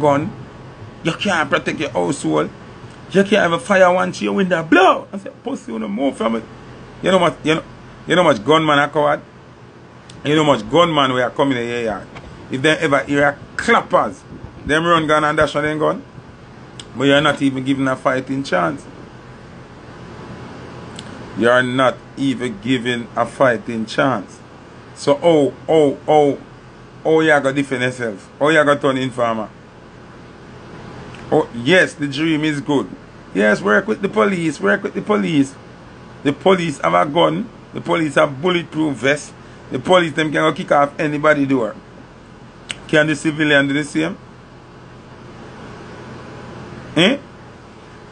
gun. You can't protect your household. You can't have a fire one to your window. Blow! I said, pussy, you don't move from it. You know much gunman are coward. You know much gunman we are coming here. If they ever hear clappers, them run gun and dash on them gun. But you are not even given a fighting chance. You are not even given a fighting chance. So you are going to defend yourself. You are going to turn informer. Oh, yes, the dream is good. Yes, work with the police, work with the police. The police have a gun. The police have bulletproof vests. The police them can go kick off anybody door. Can the civilian do the same? Eh?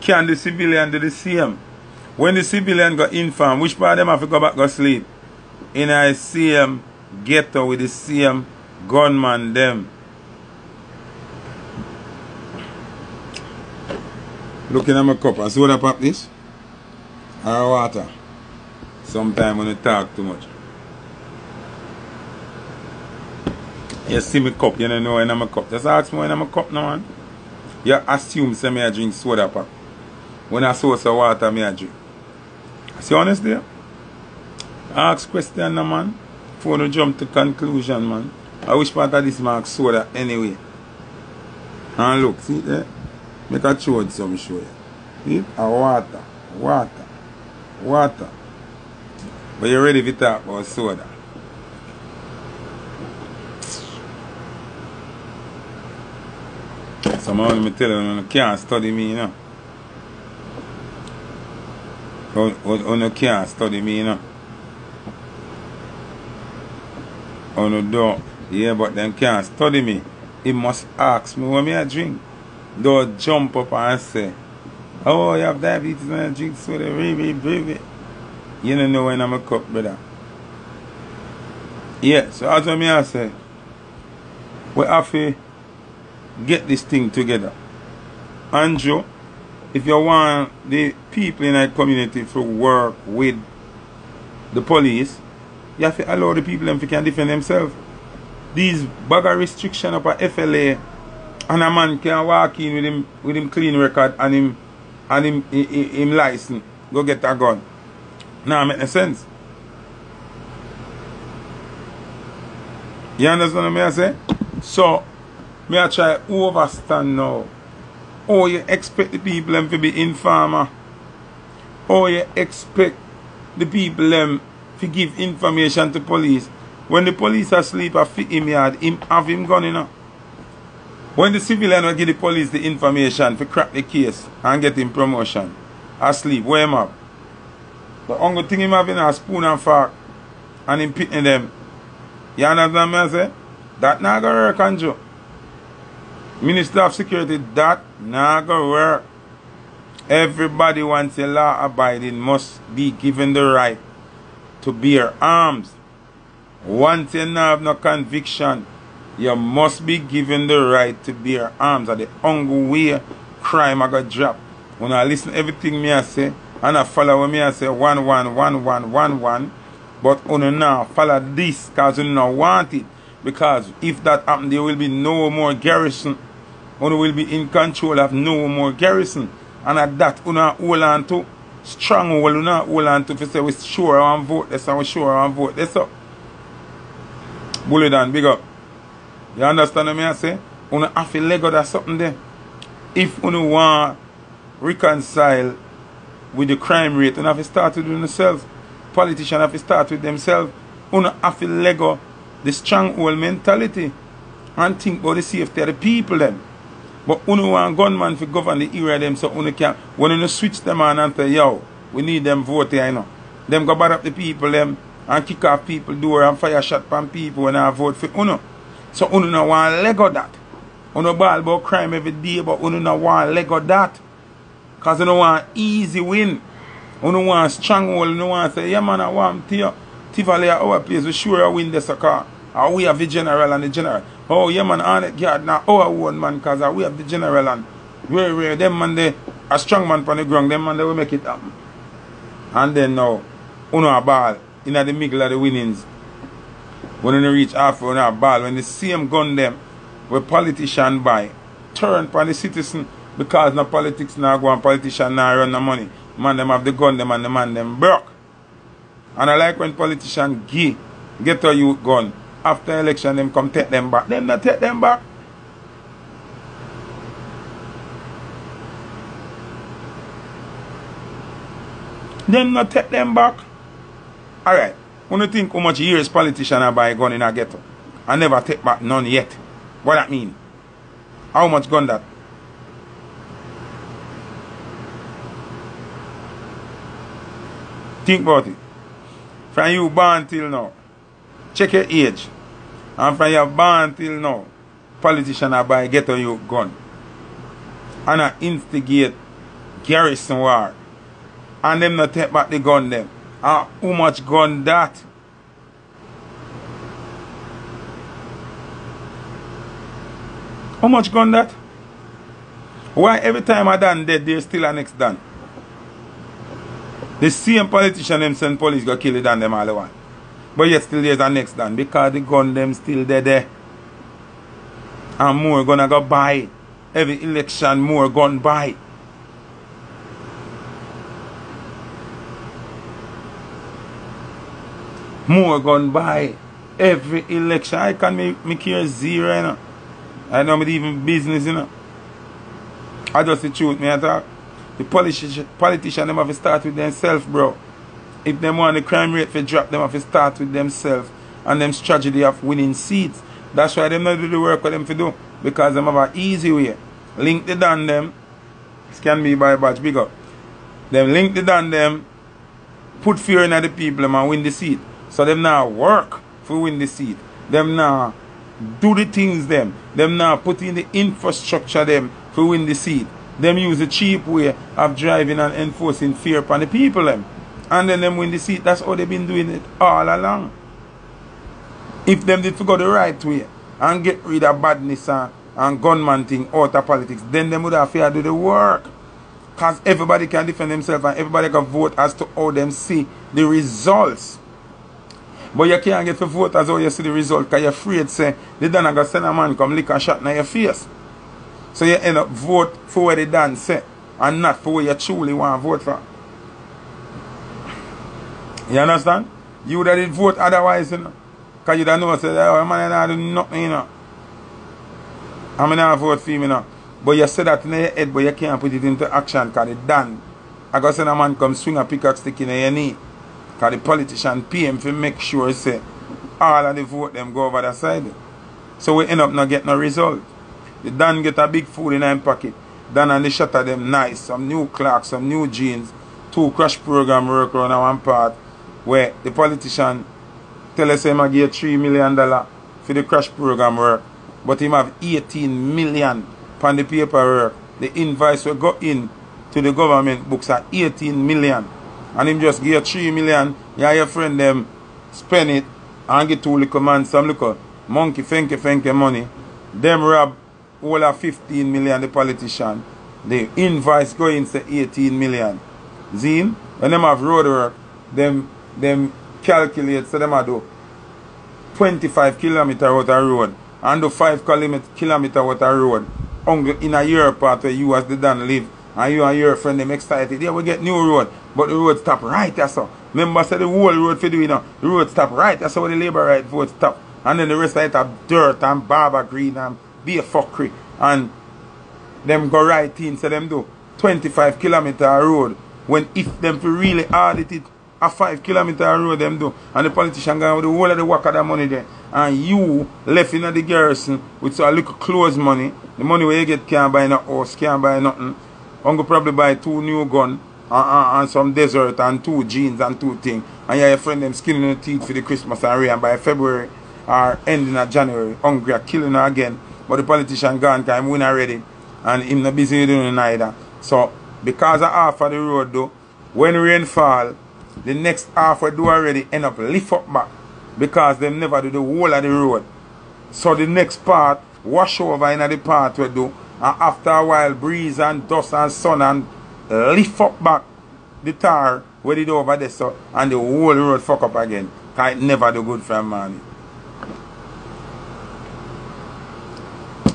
Can the civilian do the same? When the civilian go inform, which part of them have to go back go sleep? In a same ghetto with the same gunman them. Looking at my cup and soda pop this. Or water. Sometimes when you talk too much. You see my cup, you don't know when I'm a cup. Just ask me when I'm a cup now. Man. You assume say me I drink soda pop. When I source of water, me I drink. See honest there? Ask question now, man. Before you jump to conclusion, man. I wish part of this mark soda anyway. And look, see there? Make a chord some show you. Water. But you ready to talk about soda? Someone me tell you, you can't study me, you know. You can't study me, you know. You don't. Yeah, but them can't study me. He must ask me what me I drink. Don't jump up and say, oh, you have diabetes and I drink soda, baby. You don't know when I'm a cup, brother. Yeah, so as I say, we have to get this thing together. Andrew, if you want the people in our community to work with the police, you have to allow the people them to can defend themselves. These bagger restriction upon FLA. And a man can walk in with him clean record and him license. Go get a gun. Nah, make no sense. You understand what I say? So, I try to overstand now. Oh, you expect the people them to be informer. Oh, you expect the people them to give information to police. When the police are asleep, I fit him yard, him have him gun, you know. When the civilian will give the police the information to crack the case and get him promotion, asleep, where him up. The only thing him having a spoon and fork and him pitting them. You understand what I say? That not gonna work, Andrew. Minister of Security, that not gonna work. Everybody wants a law abiding must be given the right to bear arms. Once you have no conviction, you must be given the right to bear arms. At the only way crime I got dropped. When I listen to everything me I say, and I follow what me I say, one. But on now follow this, because you don't want it. Because if that happens, there will be no more garrison. You will be in control of no more garrison. And at that, you don't hold on to stronghold, you don't hold on to. If you say, we're sure I want to vote this, and we're sure I want to vote this up. Bully down, big up. You understand what I say? You have to let go of something there. If you want to reconcile with the crime rate, you have to start with yourself. Politicians have to start with themselves. You have to let go of the stronghold mentality and think about the safety of the people then. But you want gunmen to govern the area them, so you can, when you switch them on and say, yo, we need them vote here, you know. Them go bad up the people them and kick off people door and fire shot from people when I vote for you. So, you don't want to let go of that. You don't ball about crime every day, but you don't want to let go of that. Because you don't want easy win. You don't want stronghold. You don't want to say, yeah, man, I want Tivoli at our place. We sure win this car. And we have the general and the general. Oh, yeah, man, on it, God, now our own man, because we have the general and where them man, they a strong man from the ground. Them man, they will make it happen. And then now, you don't ball in the middle of the winnings. When you reach halfway on a ball, when the same gun them, where politician buy, turn upon the citizen because no politics now go and politician now run no money. Man them have the gun them and the man them broke. And I like when politician get a youth gun. After election them come take them back. Them not take them back. Them not take them back. Alright. When you think how much years politician are buy gun in a ghetto. I never take back none yet. What that mean? How much gun that? Think about it. From you born till now, check your age. And from you born till now, politician are buy ghetto you gun. And I instigate garrison war. And them not take back the gun them. Ah, how much gun that? How much gun that? Why every time I done dead, there's still a next done? The same politician them send police go kill it and them all the one. But yet still there's a next done because the gun them still dead there. And more gonna go buy. Every election more gun buy. More gun buy every election. I can make care zero, you know. I don't even business, you know. I just the truth, me I talk. The politician them have to start with themselves, bro. If them want the crime rate to drop, them have to start with themselves and them strategy of winning seats. That's why them not do the work what them to do. Because them have an easy way. Link the down them. This can be by batch bigger. Them link the down them, put fear in the people and win the seat. So them now work for win the seat. Them now do the things them. Them now put in the infrastructure them for win the seat. Them use the cheap way of driving and enforcing fear upon the people them. And then them win the seat. That's how they've been doing it all along. If them did to go the right way and get rid of badness and gunman thing out of politics, then them would have to do the work. Because everybody can defend themselves and everybody can vote as to how them see the results. But you can't get to vote as how you see the result because you're afraid, say, they done go send a man come lick and shot in your face. So you end up vote for what they done, say, and not for what you truly want to vote for. You understand? You would have did vote otherwise, you know. Because you don't know, say, oh, man, I don't do nothing, you know. I mean, I vote for him, you know. But you say that in your head, but you can't put it into action because they done. I go send a man come swing a pickaxe stick in your knee. Because the politician pay him to make sure say all of the vote them go over the side. So we end up not getting no result. The Dan get a big food in him pocket. Dan and the shot of them nice. Some new clocks, some new jeans. Two crash program work around one part where the politician tell us him I give $3 million for the crash program work. But him have $18 million upon the paperwork. The invoice will go in to the government books at $18 million. And him just give $3 million, yeah, your friend them spend it and get two little man some little monkey fenke money. Them rob all of $15 million the politician. The invoice go in say $18 million. Zine, when them have road work, them calculate so them a do 25 kilometers out of road and do 5 kilometers out of road. In a year part where you as the Dan live. And you and your friend them excited. Yeah, we get new road. But the road stop right that's all. Remember said the whole road for do you know. The road stop right, that's how the labor right vote stop. And then the rest of it have dirt and barber green and beer fuckery. And them go right in, so them do 25 kilometers road. When if them really audit it, a 5 kilometer road them do. And the politician going with the whole of the work of that money there. And you left in the garrison with a little clothes money. The money where you get can't buy no house, can't buy nothing. I'm going to probably buy 2 new guns and some dessert and 2 jeans and 2 things. And yeah, your friend them skinning the teeth for the Christmas and rain by February or ending of January. Hungry, killing her again. But the politician gone because him win already. And him not busy doing it neither. So, because of half of the road though, when rain fall, the next half we do already end up lift up back. Because them never do the whole of the road. So the next part, wash over in the part we do. And after a while, breeze and dust and sun and lift up back the tar where it over there so, and the whole road fuck up again. Cause it never do good for a man.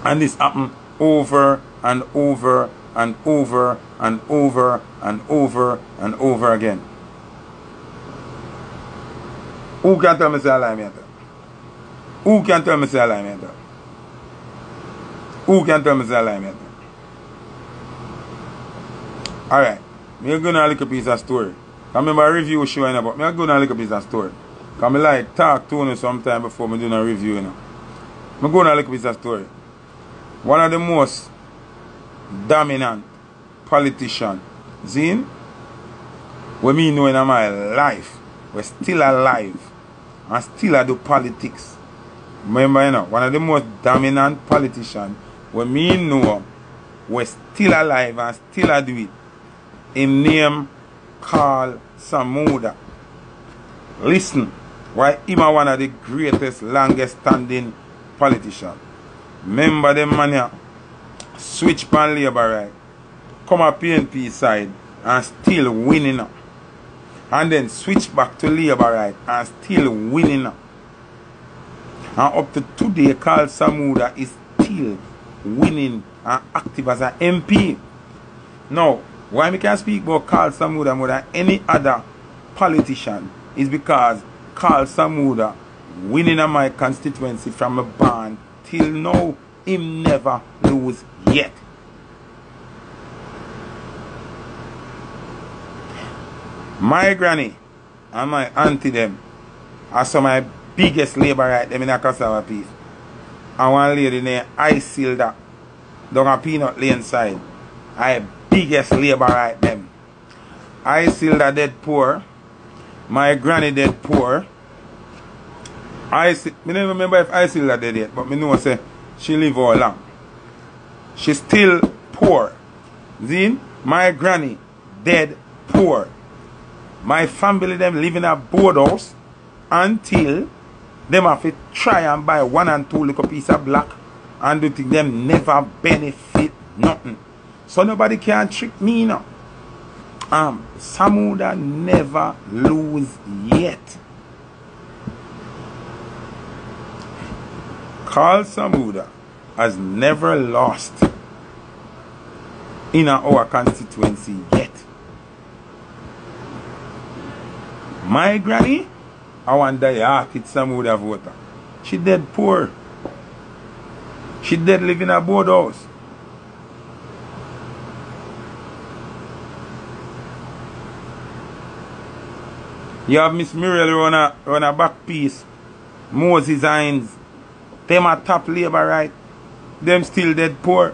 And this happened over and over and over and over and over and over again. Who can tell me say a lie, me? Who can tell me say a lie, me? Who can tell me say a lie, me? Alright, I'm going to look up his story. I remember a review showing about me. I'm going to look up his story. Because I like talk to you sometime before I do a review. You know. I'm going to look up his story. One of the most dominant politicians, Zine, we me know in my life, we're still alive and still I do politics. Remember, you know, one of the most dominant politicians, we me know, we're still alive and still I do it. Him name Carl Samuda. Listen, why him a one of the greatest, longest standing politicians. Remember them man here, switch pan Labour right, come a PNP side and still winning up. And then switch back to Labour right and still winning up. And up to today, Carl Samuda is still winning and active as an MP. Now, why we can speak about Carl Samuda more than any other politician is because Carl Samuda winning in my constituency from a band till now, him never lose yet. My granny and my auntie them are some of my biggest labourite them in a cassava piece. And one lady named Isilda down a Peanut Lane side. I biggest labourite them. Isilda dead poor. My granny dead poor. I don't remember if Isilda dead yet, but I know say she live all long. She's still poor. Then my granny dead poor. My family them live in a board house until them have to try and buy 1 and 2 little piece of black and do think them never benefit nothing. So nobody can trick me now. Samuda never lose yet. Carl Samuda has never lost in our constituency yet. My granny, I want to die with Samuda voter. She dead poor. She dead live in a board house. You have Miss Muriel run a back piece. Moses Hines. Them are top labor right. Them still dead poor.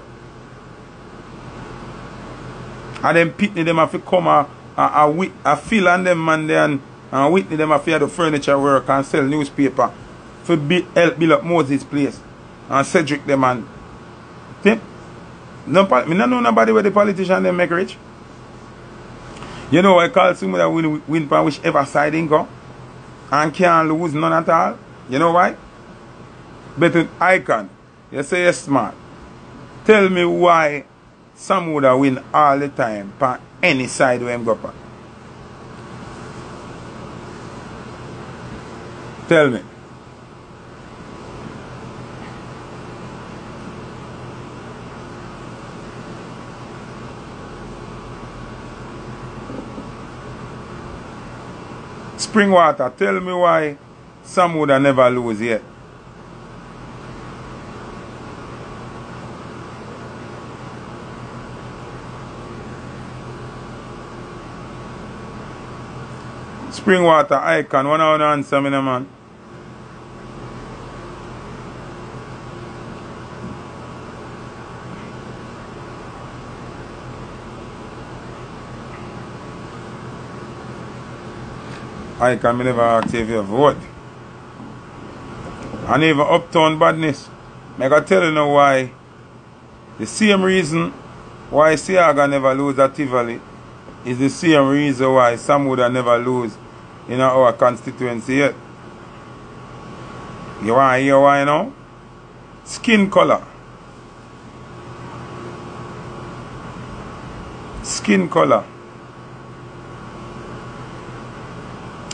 And them pitney them have to come a fill on them man there and Whitney them have to do furniture work and sell newspaper for help build up Moses place. And Cedric them and them. I don't know nobody where the politician them make rich. You know, I call somebody that win from whichever side they go and can't lose none at all. You know why? But an icon. You say, yes, man. Tell me why some would win all the time from any side where they go. Pa. Tell me. Springwater, tell me why some would have never lose yet. Springwater, icon, one hour answer me, man. I can never ask if you vote. And even uptown badness. I can tell you now why. The same reason why Seaga never lose at Tivoli is the same reason why Samuda never lose in our constituency yet. You want to hear why now? Skin color. Skin color.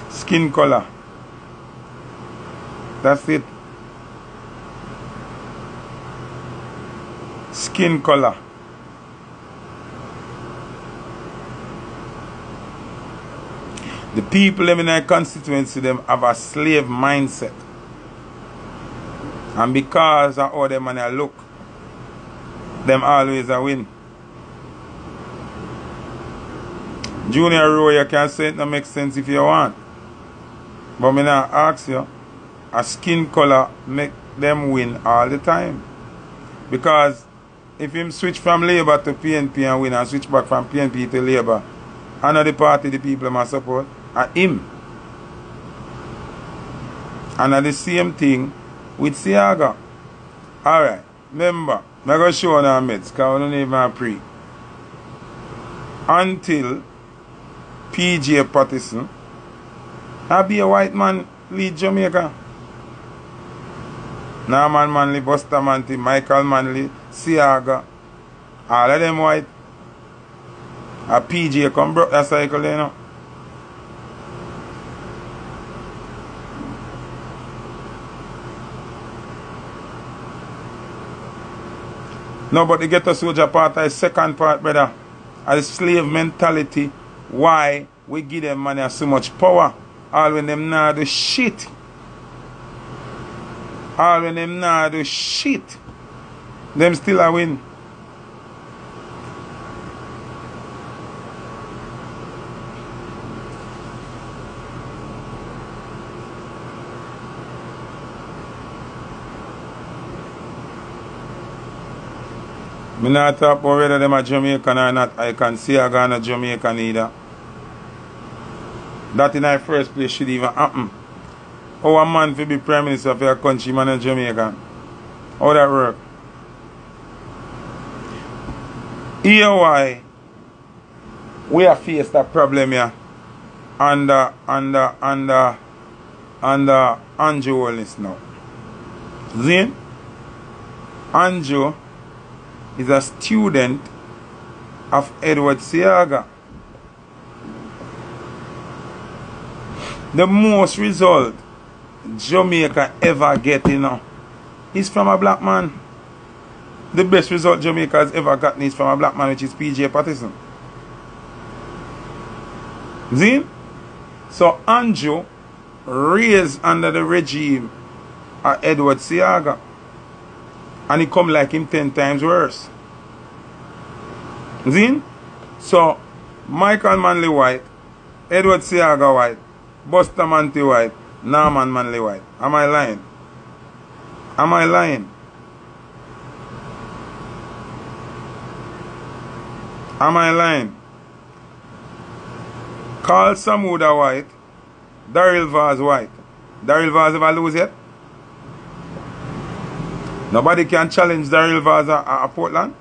Skin color. That's it. skin color. The people living in their constituency them have a slave mindset. And because of how them and they look, them always a win. Junior row, you can say it no make sense if you want. But me now ask you, a skin color make them win all the time. Because if him switch from Labour to PNP and win, and switch back from PNP to Labour, another party the people must support are him. And at the same thing with Seaga. Alright, remember, I'm going to show you our meds, because I don't even pre. Until P.J. Patterson, I'll be a white man lead Jamaica. Norman Manley, Bustamante, Michael Manley, Seaga, all of them white. A PJ come broke that cycle, you know. No, but the ghetto soldier part, the second part, brother, a slave mentality, why we give them money so much power, all when them now do shit. All when them now do shit, them still a win. I'm not talking about whether them are Jamaican or not. I can see I'm not Jamaican either. That in the first place should even happen. How a man will be prime minister of your country, man in Jamaica? How that work? Here why we have faced that problem here under Andrew Holness now. Zin? Andrew is a student of Edward Seaga. The most result Jamaica ever get, you know, is from a black man. The best result Jamaica has ever gotten is from a black man, which is P.J. Patterson. See? So Andrew raised under the regime of Edward Seaga, and he come like him 10 times worse. See? So Michael Manley white, Edward Seaga white, Bustamante white, Norman Manley white. Am I lying? Am I lying? Am I lying? Carl Samuda white, Daryl Vaz white. Daryl Vaz ever lose yet? Nobody can challenge Daryl Vaz at Portland.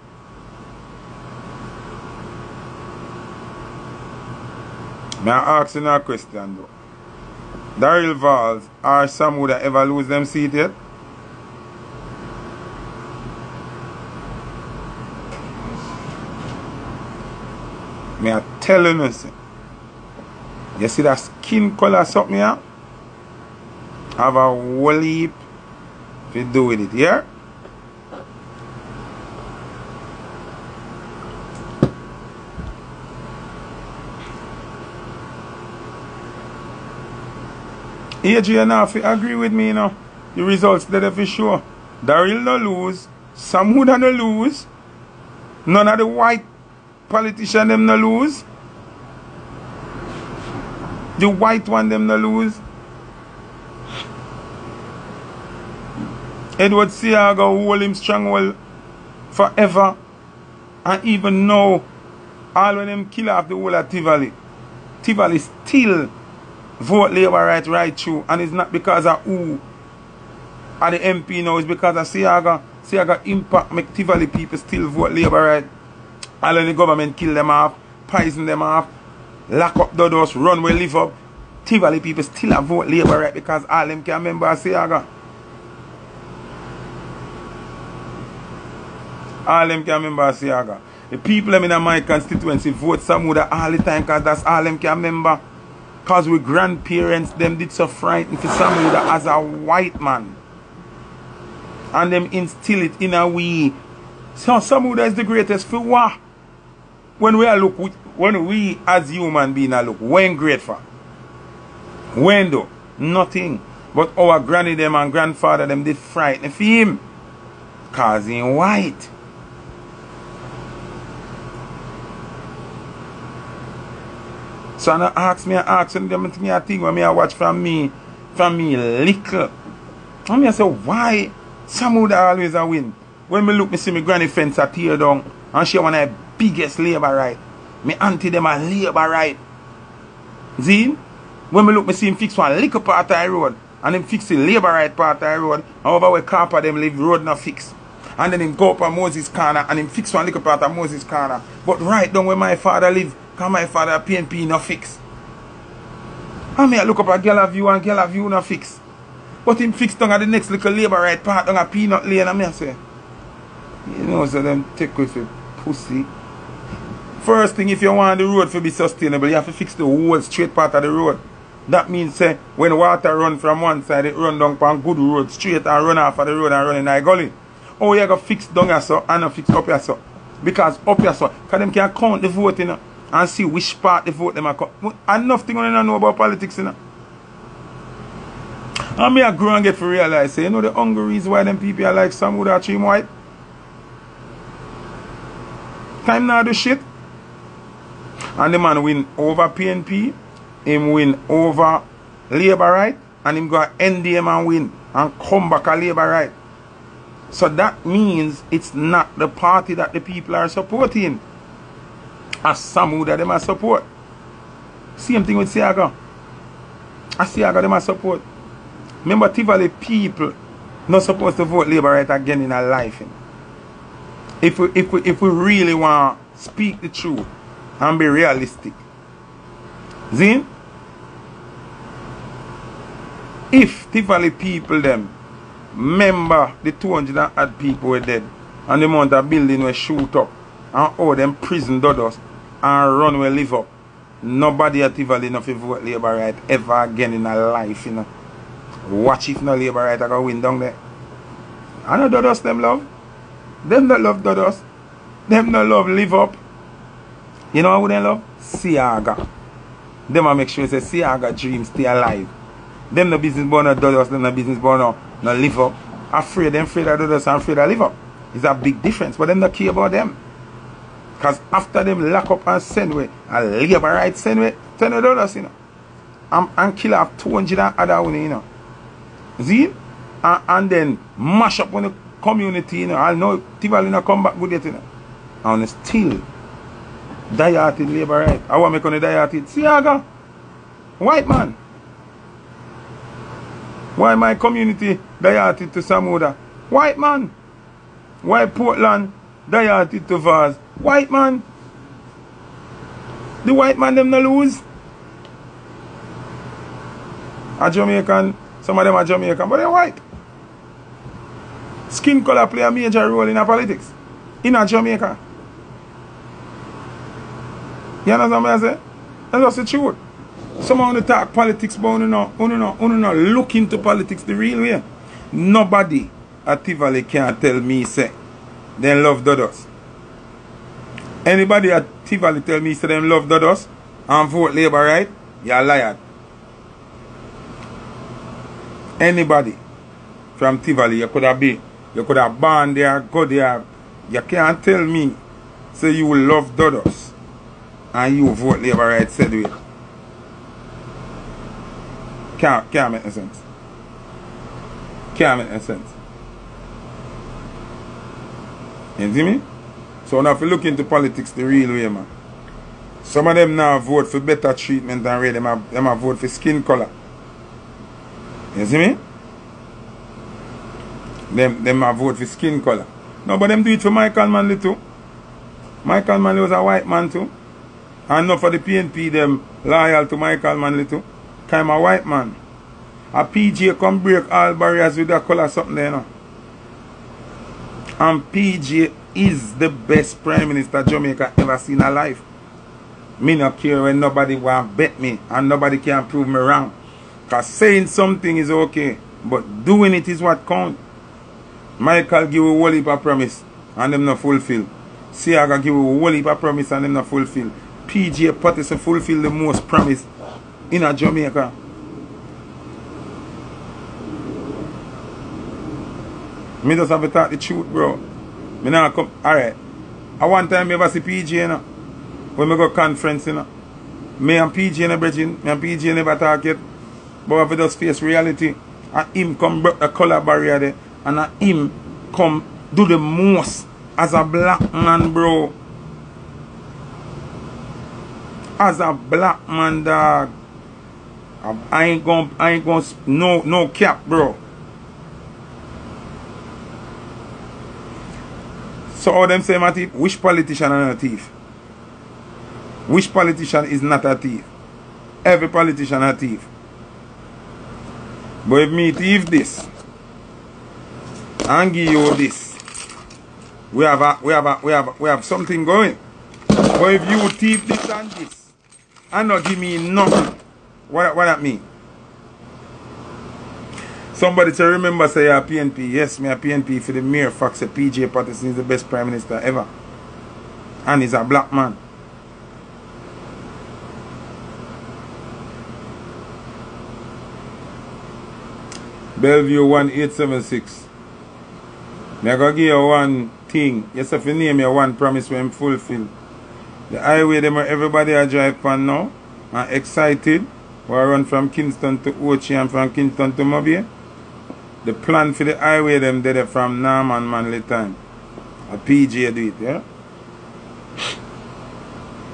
May I ask you a question though? Daryl Vaz or Samuda ever lose them seat yet? May I tell you nothing? You see that skin color something here? Have a whole heap to do with it, yeah? Adrian, if you agree with me, you know, the results that if you show, Daryl no lose, Samuda no lose, none of the white politician them no lose, the white one them no lose, Edward Seaga hold him stronghold forever, and even now, all of them kill off the whole of Tivoli. Tivoli still vote Labour right through, and it's not because of who are the MP now, it's because of Seaga. Seaga impact make Tivoli people still vote Labour right. And then the government kill them off, poison them off, lock up Dudus, run where live up. Tivoli people still have vote Labour right because all them can remember Seaga. All them can remember Seaga. The people in my constituency vote Samuda all the time because that's all them can remember. Because we grandparents, them did so frightened for Samuda as a white man. And them instill it in a way Samuda is the greatest for what? When we are look, when we as human beings are look, when grateful. When though? Nothing. But our granny them and grandfather them did frighten for him. Cause he white. So I ask them, I watch from me little. And I say, why Samuda always a win? When me look, me see my granny fence a tear down, and she one of the biggest labor right. Me auntie them a labor right. See? When me look, me see him fix one little part of the road, and him fix the labor right part of the road, and over where carpa them live, road not fix. And then him go up on Moses Corner, and him fix one little part of Moses Corner. But right down where my father live, because my father PNP no fix. And me I look up at Gallaview, and Gallaview no fix. But him fix down at the next little labor right part down at Peanut Lane, and me I say, you know, so them take with a pussy. First thing, if you want the road to be sustainable, you have to fix the whole straight part of the road. That means, say, when water run from one side, it run down from good road straight and run off of the road and run in a gully. Oh, you got to fix down here, so, and fix up here, so. Because up here, so, because them can count the vote, you know, and see which part the vote them are coming. And nothing you know about politics, you know. And me I grow and get to realize, say, you know, the hungry reason why them people are like Samuda Chim White. Time now do shit. And the man win over PNP, him win over Labour right, and him go NDM and win and come back a Labour right. So that means it's not the party that the people are supporting. As Samuda them are support. Same thing with Seaga. As Seaga them are support. Remember Tivoli people not supposed to vote Labour right again in our life. If we really want to speak the truth and be realistic. See? If Tivoli people them remember the 200-odd people were dead and the amount of building were shoot up and all them prison Dudus and run were live up, nobody at Tivoli enough to vote Labour right ever again in their life, you know. Watch if no Labour right I go win down there. I know Dudus them love. Them not love Dudus. Them not love live up. You know who they love? Seaga. Them a make sure say Seaga dream stay alive. Them no business born of Dudus, them no business born of no live up. Afraid them afraid of Dudus and afraid of live up. It's a big difference. But them not care about them. Cause after them lock up and send way, and Labour right send way Dudus, you know. And kill off 200 and other one, you know. See? And then mash up on the community, you know, I know Tivoli not come back good yet, you know. And still die-hearted Labour right. I want me to die-hearted Seaga. White man. Why my community die-hearted to Samuda? White man. Why Portland die-hearted to Vaz? White man. The white man them no lose. A Jamaican, some of them are Jamaican, but they're white. Skin color play a major role in our politics. In our Jamaica. You understand what I say? That's the truth. Someone who talk politics, but who no look into politics the real way. Nobody at Tivoli can tell me, say, they love Dudus. Anybody at Tivoli tell me, say, they love Dudus and vote Labour right, you're a liar. Anybody from Tivoli, you could have been. You could have born there, go there. You can't tell me, say you love Dudus and you vote Labour right said way. Can't make no sense. Can't make no sense. You see me? So now if you look into politics the real way, man. Some of them now vote for better treatment than really them have vote for skin colour. You see me? Them a vote for skin colour. No, but them do it for Michael Manley too. Michael Manley was a white man too. And not for the PNP, them loyal to Michael Manley too. I'm a white man. A P.J. come break all barriers with that colour something there, you know. And P.J. is the best Prime Minister Jamaica ever seen in her life. Me not care when nobody want bet me and nobody can prove me wrong. Because saying something is okay, but doing it is what counts. Michael give a whole heap of promise and them not fulfill. Seaga give a whole heap of promise and them not fulfill. P.J. Patterson fulfill the most promise in a Jamaica. Me just have to talk the truth, bro. Me now come, alright. I one time ever see P.J. You know, when I go conference, you know. Me and P.J. You know, brethren, me and P.J. never talk yet. But if we just face reality, and him come break the color barrier there, and him come do the most as a black man, bro. As a black man, dog. I ain't gonna no cap, bro. So all them say, my thief, which politician are not a thief? Which politician is not a thief? Every politician a thief. But if me thief this and give you this, we have something going. But if you thief this and this and not give me nothing, what that mean? Somebody to remember say a PNP. Yes, me a PNP for the mere fact that P.J. Patterson is the best prime minister ever. And he's a black man. Bellevue 1876. Me I go give you one thing. Yes, if you name me one promise when fulfilled. The highway them where everybody are drive pan now and excited. We run from Kingston to Ochi and from Kingston to Mobile. The plan for the highway them did it from Norman Manley time. A PJ do it, yeah?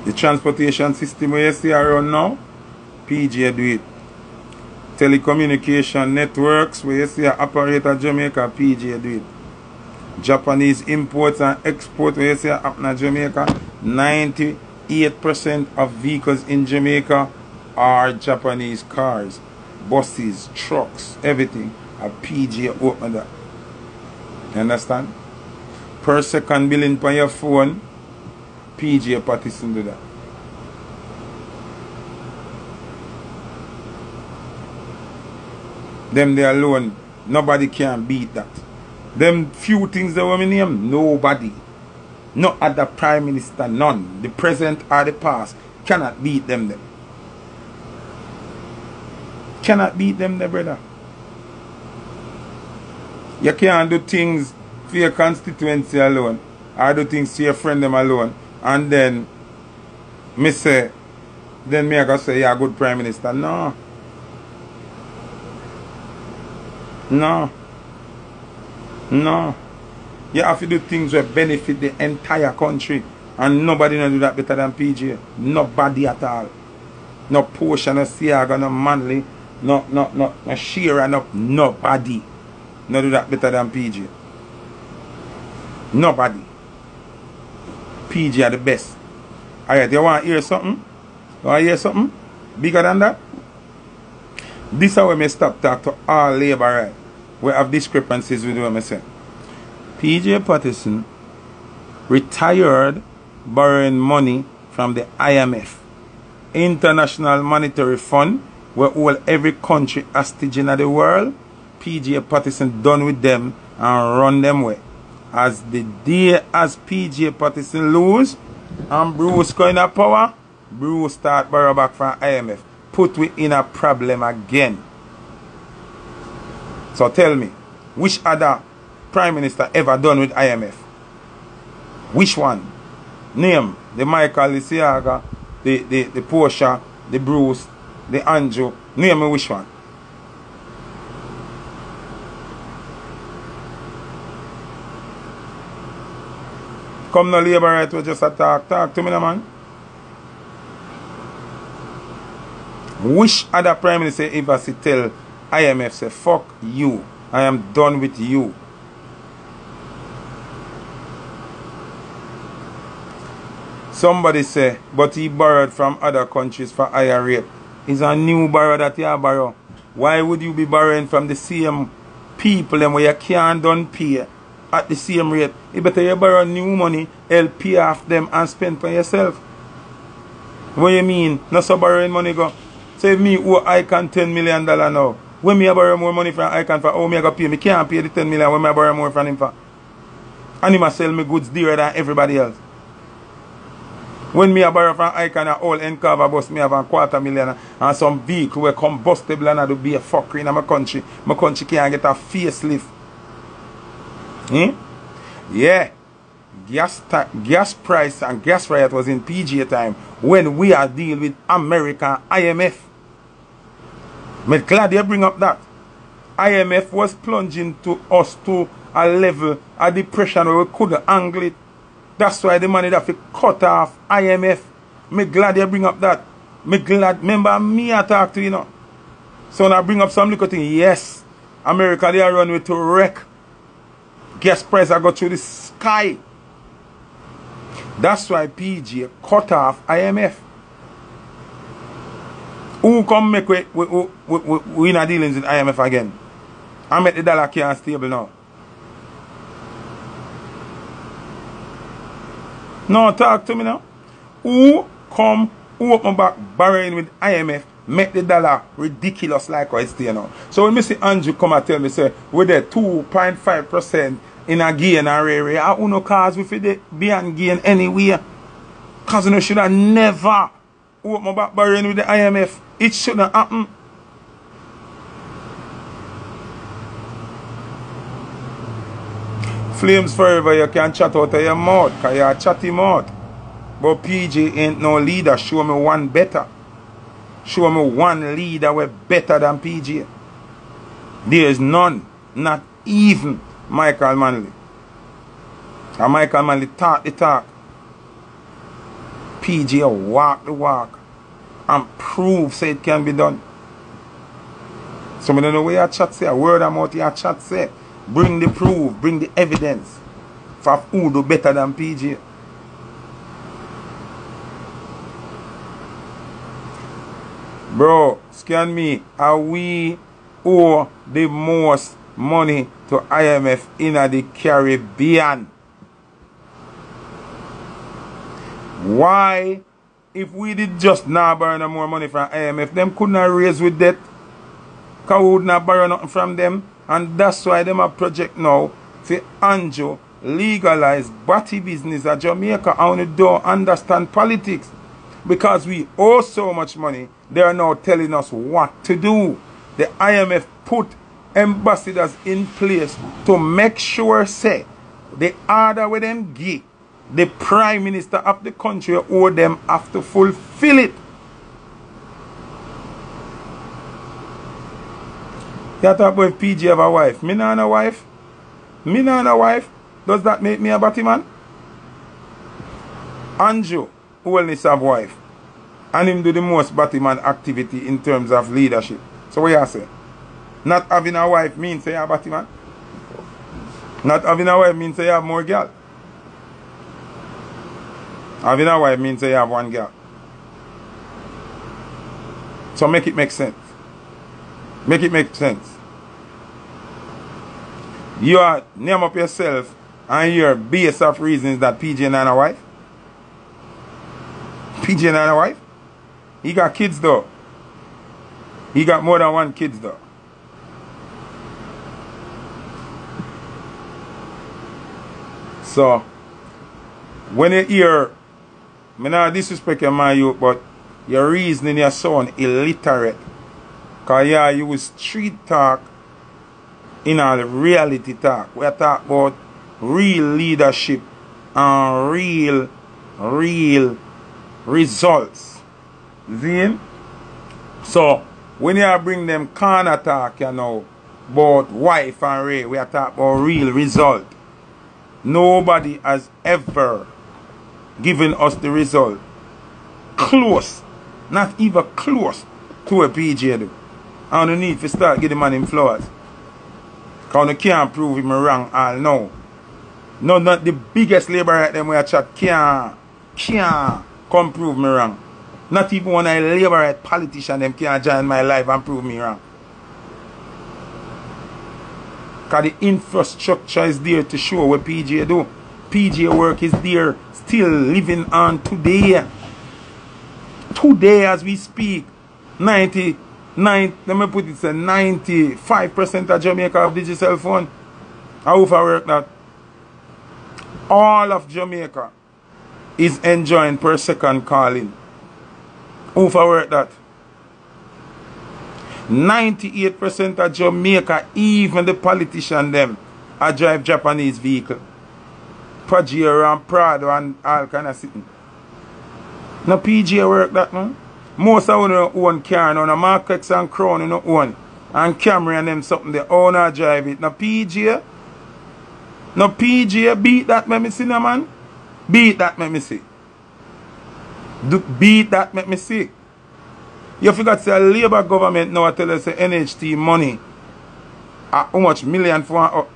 The transportation system we see around now, PJ do it. Telecommunication networks we see operate at Jamaica, PJ do it. Japanese imports and exports we see happen at Jamaica. 98% of vehicles in Jamaica are Japanese cars, buses, trucks, everything. A PJ open that. You understand? Per second billing by your phone, PJ Patterson do that. Them they alone, nobody can beat that. Them few things that were named, nobody. No other prime minister, none. The present or the past cannot beat them then. Cannot beat them, the brother. You can't do things for your constituency alone, or do things to your friend them alone, and then me say, then me I go say you're a good prime minister. No, no, no. You have to do things that benefit the entire country, and nobody gonna do that better than PJ. Nobody at all. No Portia, no Seaga, no Manley. No Shearer, nobody. No do that better than PJ. Nobody. PJ are the best. Alright, you want to hear something? You want to hear something bigger than that? This is how we stop talk to all labor right. We have discrepancies with what I say. PJ Patterson retired borrowing money from the IMF. International Monetary Fund, where all every country hostage in the world. P.J. Patterson done with them and run them away. As the day as P.J. Patterson lose and Bruce going to power, Bruce start borrow back from IMF. Put we in a problem again. So tell me, which other prime minister ever done with IMF? Which one? Name the Michael Seaga, the Portia, the Bruce, the Andrew. Name me which one. Come no labor right, we just attack. Talk to me, man. Which other prime minister ever tell IMF say fuck you, I am done with you? Somebody say, but he borrowed from other countries for higher rate. It's a new borrow that you borrow. Why would you be borrowing from the same people and where you can't done pay at the same rate? It better you borrow new money, help pay off them and spend for yourself. What you mean? Not so borrowing money go. Say me owe Icon $10 million now. When me borrow more money from Icon for how me I go pay? Me can't pay the $10 million when me borrow more from him for. And he must sell me goods dearer than everybody else. When me a borrow from Icon, a whole end cover bus, me have a $250,000 and some vehicle were combustible and I do be a fuckery in my country. My country can't get a facelift. Yeah. Gas price and gas riot was in PJ time when we are dealing with American IMF. But glad you bring up that. IMF was plunging to us to a level, a depression where we couldn't angle it. That's why the money that we cut off IMF. Me glad you bring up that. Me glad, remember me I talk to you know. So now bring up some little thing. Yes, America they are running to wreck. Gas price I go through the sky. That's why PJ cut off IMF. Who come make we not dealing with IMF again? I make the dollar can't stable now. No, talk to me now. Who open back borrowing with IMF, make the dollar ridiculous like what it's there now. So when Mr. Andrew come and tell me, say, with the 2.5% in a gain area, I don't cause we fit be and gain anywhere. Cause you should have never open back borrowing with the IMF. It shouldn't happen. Flames forever, you can chat out of your mouth, because you're a chatty mouth. But PJ ain't no leader. Show me one better. Show me one leader we're better than PJ. There is none. Not even Michael Manley. And Michael Manley talk the talk. PJ walk the walk. And prove say it can be done. So I don't know where you chat say. A word of mouth you chat say. Bring the proof, bring the evidence for who do better than PJ. Bro, scan me. Are we owe the most money to IMF in the Caribbean? Why, if we did just not borrow no more money from IMF, them could not raise with debt? Because we would not borrow nothing from them. And that's why them a project now to Anjo legalize batty business at Jamaica. I only don't understand politics. Because we owe so much money, they are now telling us what to do. The IMF put ambassadors in place to make sure, say, the order with them give, the prime minister of the country owe them have to fulfill it. You talk about if PJ have a wife. Me not a wife. Me not a wife. Does that make me a batty man? Andrew Holness have wife. And him do the most batty man activity in terms of leadership. So what you say? Not having a wife means say you're a batty man. Not having a wife means say you have more girl. Having a wife means say you have one girl. So make it make sense. Make it make sense. You are name up yourself and your base of reasons that PJ not a wife. PJ not a wife. He got kids though. He got more than one kids though. So when you hear me now disrespect your man you, but your reasoning your son illiterate. Because yeah, you will street talk in a reality talk. We talk about real leadership and real results. See? So, when you bring them corner talk, you know, about wife and Ray, we talk about real result. Nobody has ever given us the result. Close. Not even close to a PJ do. I don't need to start getting man in flowers. Because I can't prove him wrong all now. No, not the biggest laborer at them where I chat can't come prove me wrong. Not even when I labor at politician them can't join my life and prove me wrong. Because the infrastructure is there to show what PJ do. PJ work is there still living on today. Today as we speak, 95% of Jamaica have digital phone. How far work that? all of Jamaica is enjoying per second calling. Who for work that? 98% of Jamaica, even the politician them, are drive Japanese vehicle. Pajero and Prado and all kind of sitting. No PJ work that, no? Most of them own car, no Mark X and Crown, no own. And Camry and them something, they own and drive it. No PJ. No PJ, beat that, me see, no man. Beat that, me see. Beat that, me see. You forgot to say, Labour government now tell us the NHT money. How much million for up?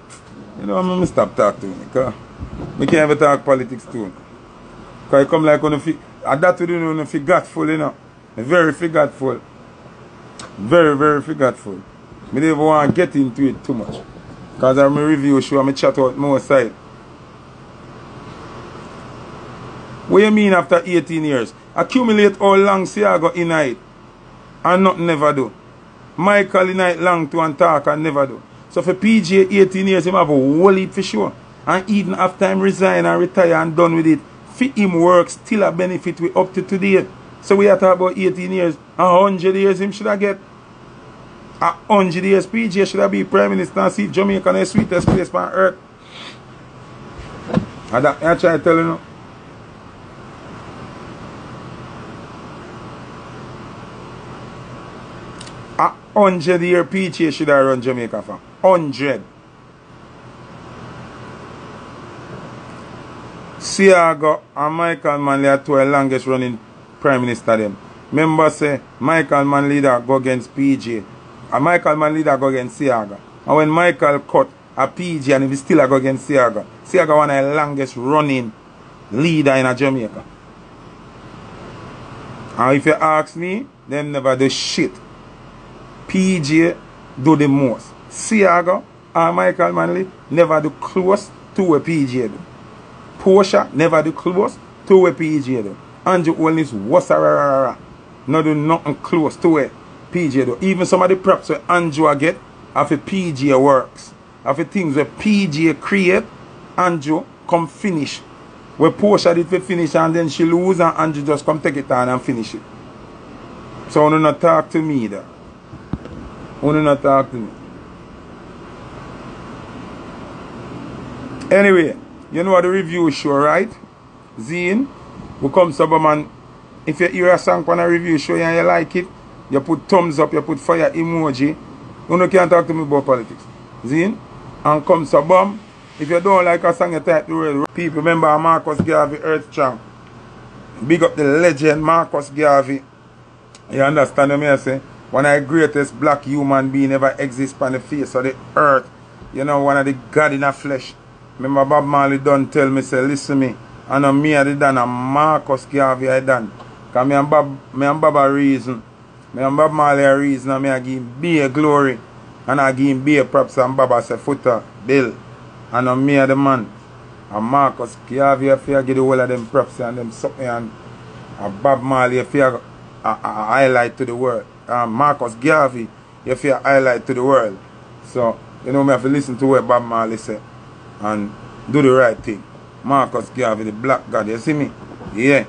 You know, I'm going to stop talking to me. Because I can't even talk politics too. Because I come like on the feet. And that we do, you forgetful, you know. Very forgetful. Very, very forgetful. I don't even want to get into it too much. Because I'm a review show and I chat out more side. What do you mean after 18 years? Accumulate how long Seaga in it and nothing never do. Michael in it long to and talk and never do. So for PJ 18 years, he have a whole heap for sure. And even after time resign and retire and done with it, fit him work still a benefit we up to today. So we are talking about 18 years. 100 years him should have get. 100 years PJ should have be Prime Minister and see Jamaica the sweetest place on earth. And that I try to tell you now. A 100 year PJ should have run Jamaica from 100. Seaga and Michael Manley are two longest running Prime Minister them. Remember say Michael Manley that go against PJ. And Michael Manley that go against Seaga. And when Michael cut a PJ and if he still go against Seaga, Seaga one of the longest running leader in a Jamaica. And if you ask me, them never do shit. PJ do the most. Seaga and Michael Manley never do close to what PJ do. Portia never do close to what PJ do. Andrew Holness was a no do nothing close to it. PJ do. Even some of the props where Andrew get have a PJ works. Have things where PJ create, Andrew come finish. Where Portia did finish and then she lose and Andrew just come take it on and finish it. So do not talk to me there. Do not talk to me. Anyway, you know what the review show, right? Zine, we come Superman. If you hear a song on a review show and you like it, you put thumbs up, you put fire emoji. You can't talk to me about politics. Zine, and come so bomb. If you don't like a song, you type the word. People, remember Marcus Garvey, Earth Champ. Big up the legend, Marcus Garvey. You understand what I say? One of the greatest black human being ever exists on the face of the earth. You know, one of the God in the flesh. Remember Bob Marley done tell me, say, listen me. And on me I did done, and Marcus Garvey I done. Because me and Bob a reason. Me and Bob Marley a reason, and me I give him beer glory. And I give him beer props, and Bob I say, footer, bill. And on me I the man. And Marcus Garvey I fear give the whole of them props and them something. And Bob Marley I fear highlight to the world. And Marcus Garvey I fear highlight to the world. So, you know, me have to listen to what Bob Marley said. And do the right thing. Marcus Garvey, the black god, you see me? Yeah.